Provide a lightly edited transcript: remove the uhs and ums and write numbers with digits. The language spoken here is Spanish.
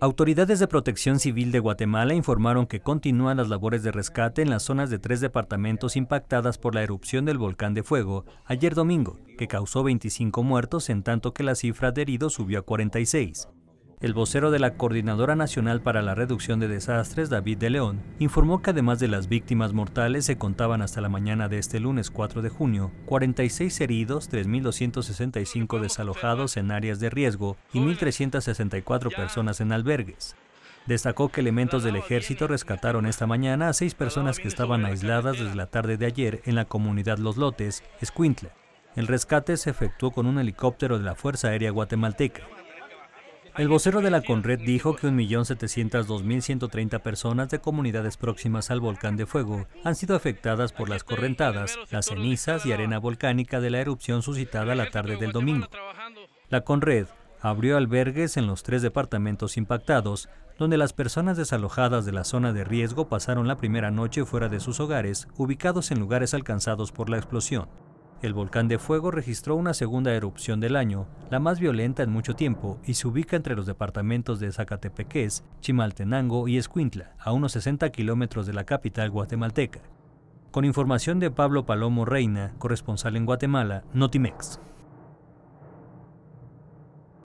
Autoridades de Protección Civil de Guatemala informaron que continúan las labores de rescate en las zonas de 3 departamentos impactadas por la erupción del volcán de Fuego ayer domingo, que causó 25 muertos, en tanto que la cifra de heridos subió a 46. El vocero de la Coordinadora Nacional para la Reducción de Desastres, David De León, informó que además de las víctimas mortales se contaban hasta la mañana de este lunes 4 de junio, 46 heridos, 3.265 desalojados en áreas de riesgo y 1.364 personas en albergues. Destacó que elementos del ejército rescataron esta mañana a 6 personas que estaban aisladas desde la tarde de ayer en la comunidad Los Lotes, Escuintla. El rescate se efectuó con un helicóptero de la Fuerza Aérea Guatemalteca. El vocero de la Conred dijo que 1.702.130 personas de comunidades próximas al volcán de Fuego han sido afectadas por las correntadas, las cenizas y arena volcánica de la erupción suscitada la tarde del domingo. La Conred abrió albergues en los 3 departamentos impactados, donde las personas desalojadas de la zona de riesgo pasaron la primera noche fuera de sus hogares, ubicados en lugares alcanzados por la explosión. El volcán de Fuego registró una segunda erupción del año, la más violenta en mucho tiempo, y se ubica entre los departamentos de Sacatepéquez, Chimaltenango y Escuintla, a unos 60 kilómetros de la capital guatemalteca. Con información de Pablo Palomo Reina, corresponsal en Guatemala, Notimex.